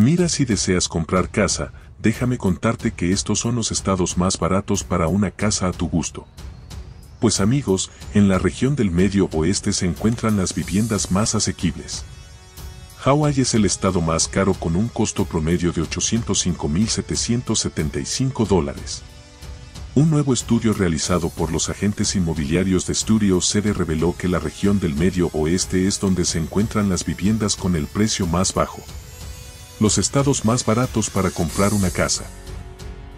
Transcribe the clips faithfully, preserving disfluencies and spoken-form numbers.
Mira, si deseas comprar casa, déjame contarte que estos son los estados más baratos para una casa a tu gusto. Pues amigos, en la región del medio oeste se encuentran las viviendas más asequibles. Hawái es el estado más caro con un costo promedio de ochocientos cinco mil setecientos setenta y cinco dólares. Un nuevo estudio realizado por los agentes inmobiliarios de Studio C D E reveló que la región del medio oeste es donde se encuentran las viviendas con el precio más bajo. Los estados más baratos para comprar una casa.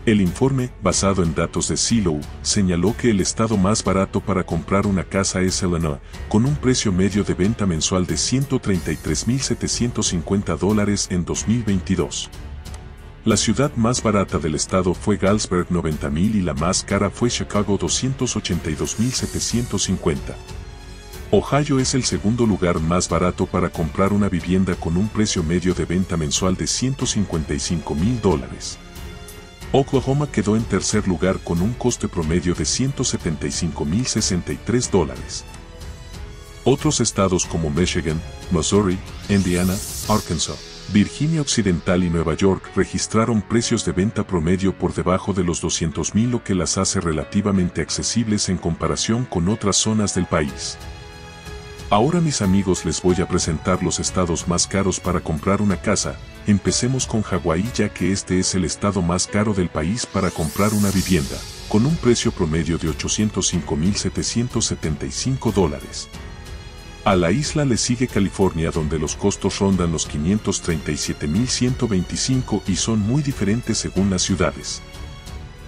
El informe, basado en datos de Zillow, señaló que el estado más barato para comprar una casa es Illinois, con un precio medio de venta mensual de ciento treinta y tres mil setecientos cincuenta dólares en dos mil veintidós. La ciudad más barata del estado fue Galesburg, noventa mil, y la más cara fue Chicago, doscientos ochenta y dos mil setecientos cincuenta. Ohio es el segundo lugar más barato para comprar una vivienda con un precio medio de venta mensual de ciento cincuenta y cinco mil dólares. Oklahoma quedó en tercer lugar con un coste promedio de ciento setenta y cinco mil sesenta y tres dólares. Otros estados como Michigan, Missouri, Indiana, Arkansas, Virginia Occidental y Nueva York registraron precios de venta promedio por debajo de los doscientos mil, lo que las hace relativamente accesibles en comparación con otras zonas del país. Ahora, mis amigos, les voy a presentar los estados más caros para comprar una casa. Empecemos con Hawái, ya que este es el estado más caro del país para comprar una vivienda, con un precio promedio de ochocientos cinco mil setecientos setenta y cinco dólares. A la isla le sigue California, donde los costos rondan los quinientos treinta y siete mil ciento veinticinco y son muy diferentes según las ciudades.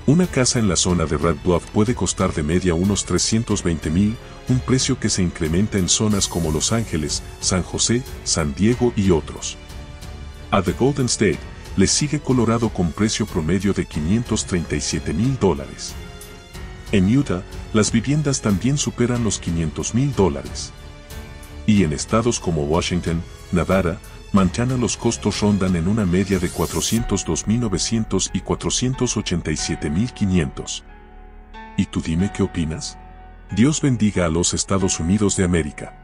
Una casa en la zona de Red Bluff puede costar de media unos trescientos veinte mil, un precio que se incrementa en zonas como Los Ángeles, San José, San Diego y otros. A The Golden State le sigue Colorado con precio promedio de quinientos treinta y siete mil dólares. En Utah, las viviendas también superan los quinientos mil dólares. Y en estados como Washington, Nevada, Montana los costos rondan en una media de cuatrocientos dos mil novecientos y cuatrocientos ochenta y siete mil quinientos. ¿Y tú dime qué opinas? Dios bendiga a los Estados Unidos de América.